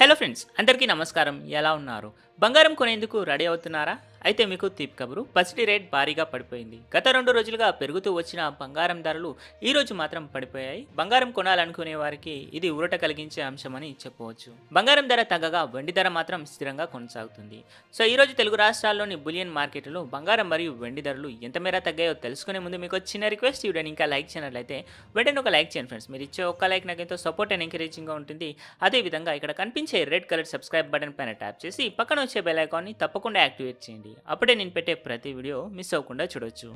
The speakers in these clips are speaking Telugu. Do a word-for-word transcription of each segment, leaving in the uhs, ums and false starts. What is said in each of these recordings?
హలో ఫ్రెండ్స్ అందరికీ నమస్కారం। ఎలా ఉన్నారు? బంగారం కొనేందుకు రెడీ అవుతున్నారా? అయితే మీకు తీపి కబురు, పసిడి రేట్ భారీగా పడిపోయింది। గత రెండు రోజులుగా పెరుగుతూ వచ్చిన బంగారం ధరలు ఈ రోజు మాత్రం పడిపోయాయి। బంగారం కొనాలనుకునే వారికి ఇది ఊరట కలిగించే అంశమని చెప్పవచ్చు। బంగారం ధర తగ్గగా వెండి ధర మాత్రం స్థిరంగా కొనసాగుతుంది। సో ఈ రోజు తెలుగు రాష్ట్రాల్లోని బులియన్ మార్కెట్లో బంగారం మరియు వెండి ధరలు ఎంత మేర తగ్గాయో తెలుసుకునే ముందు మీకు చిన్న రిక్వెస్ట్, వీడియోని ఇంకా లైక్ చేయనట్లయితే వెంటనే ఒక లైక్ చేయండి ఫ్రెండ్స్। మీరు ఇచ్చే ఒక్క లైక్ నాకు ఎంతో సపోర్ట్ అండ్ ఎంకరేజింగ్గా ఉంటుంది। అదేవిధంగా ఇక్కడ కనిపించే రెడ్ కలర్ సబ్స్క్రైబ్ బటన్ పైన ట్యాప్ చేసి పక్కన వచ్చే బెల్ ఐకాన్ని తప్పకుండా యాక్టివేట్ చేయండి। అప్పుడే నేను పెట్టే ప్రతి వీడియో మిస్ అవ్వకుండా చూడొచ్చు।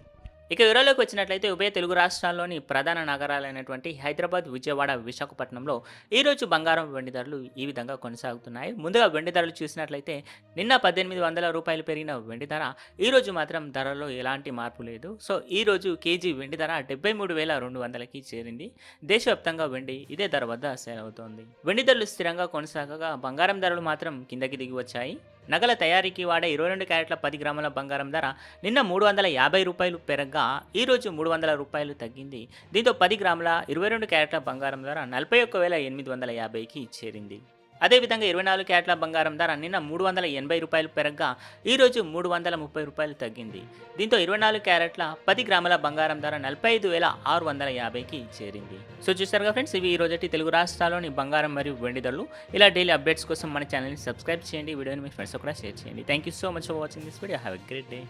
ఇక వివరాల్లోకి వచ్చినట్లయితే ఉభయ తెలుగు రాష్ట్రాల్లోని ప్రధాన నగరాలైనటువంటి హైదరాబాద్, విజయవాడ, విశాఖపట్నంలో ఈరోజు బంగారం వెండి ధరలు ఈ విధంగా కొనసాగుతున్నాయి। ముందుగా వెండి ధరలు చూసినట్లయితే నిన్న పద్దెనిమిది వందల రూపాయలు పెరిగిన వెండి ధర ఈరోజు మాత్రం ధరలో ఎలాంటి మార్పు లేదు। సో ఈరోజు కేజీ వెండి ధర డెబ్బై మూడు వేల రెండు వందలకి చేరింది। దేశవ్యాప్తంగా వెండి ఇదే ధర వద్ద సేల్ అవుతోంది। వెండి ధరలు స్థిరంగా కొనసాగగా బంగారం ధరలు మాత్రం కిందకి దిగి వచ్చాయి। నగల తయారీకి వాడే ఇరవై రెండు క్యారెట్ల పది గ్రాముల బంగారం ధర నిన్న మూడు వందల యాభై రూపాయలు పెరగగా ఈరోజు మూడు వందల రూపాయలు తగ్గింది। దీంతో పది గ్రాముల ఇరవై రెండు క్యారెట్ల బంగారం ధర నలభై ఒక్క వేల ఎనిమిది వందల యాభైకి చేరింది। అదేవిధంగా ఇరవై నాలుగు క్యారెట్ల బంగారం ధర నిన్న మూడు వందల ఎనభై రూపాయలు పెరగగా ఈరోజు మూడు వందల ముప్పై రూపాయలు తగ్గింది। దీంతో ఇరవై నాలుగు క్యారెట్ల పది గ్రాముల బంగారం ధర నలభై ఐదు వేల ఆరు వందల యాభైకి చేరింది। సో చూసారుగా ఫ్రెండ్స్, ఇవి ఈ రోజటి తెలుగు రాష్ట్రాల్లోని బంగారం మరియు వెండి ధరలు। ఇలా డైలీ అప్డేట్స్ కోసం మన ఛానల్ని సబ్స్క్రైబ్ చేయండి, వీడియోని మీ ఫ్రెండ్స్ కూడా షేర్ చేయండి। Thank you so much for watching this video, have a great day.